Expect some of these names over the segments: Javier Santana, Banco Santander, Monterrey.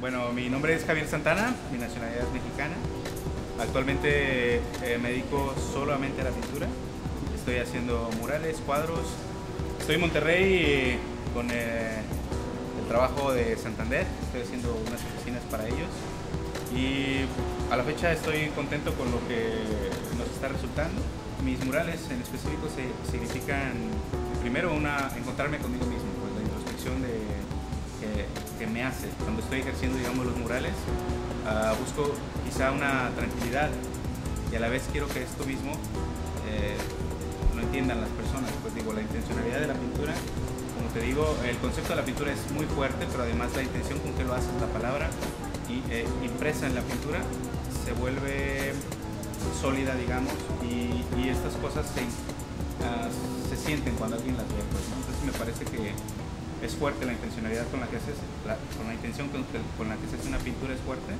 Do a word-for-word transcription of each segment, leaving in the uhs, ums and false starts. Bueno, mi nombre es Javier Santana, mi nacionalidad es mexicana. Actualmente eh, me dedico solamente a la pintura. Estoy haciendo murales, cuadros. Estoy en Monterrey y con eh, el trabajo de Santander. Estoy haciendo unas oficinas para ellos. Y a la fecha estoy contento con lo que nos está resultando. Mis murales en específico se, significan, primero, una, encontrarme conmigo mismo, pues, la introspección de, que, que me hace. Cuando estoy ejerciendo, digamos, los murales, uh, busco quizá una tranquilidad y a la vez quiero que esto mismo eh, lo entiendan las personas. Pues digo, la intencionalidad de la pintura, como te digo, el concepto de la pintura es muy fuerte, pero además la intención con que lo haces, la palabra y, eh, impresa en la pintura, se vuelve sólida, digamos, y, y estas cosas se, uh, se sienten cuando alguien las ve, pues, ¿no? Entonces me parece que es fuerte la intencionalidad con la que haces, la, con la intención con, con la que se hace una pintura es fuerte,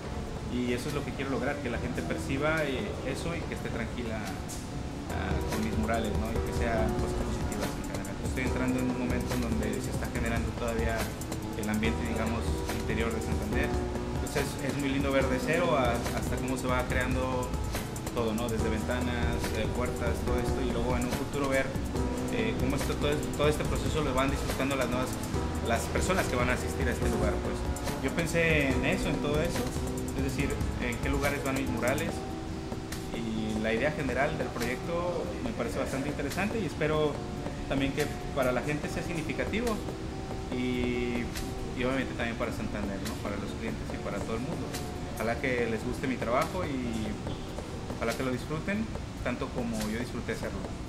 y eso es lo que quiero lograr, que la gente perciba eh, eso y que esté tranquila uh, con mis murales, ¿no? Y que sean cosas positivas en general. Estoy entrando en un momento en donde se está generando todavía el ambiente, digamos, interior de Santander, entonces es, es muy lindo ver de cero a, hasta cómo se va creando todo, ¿no? Desde ventanas, eh, puertas, todo esto, y luego en un futuro ver eh, cómo esto, todo, todo este proceso lo van disfrutando las nuevas, las personas que van a asistir a este lugar. Pues yo pensé en eso, en todo eso, es decir, en qué lugares van mis murales, y la idea general del proyecto me parece bastante interesante y espero también que para la gente sea significativo y, y obviamente también para Santander, ¿no? Para los clientes y para todo el mundo. Ojalá que les guste mi trabajo y ojalá que lo disfruten, tanto como yo disfruté hacerlo.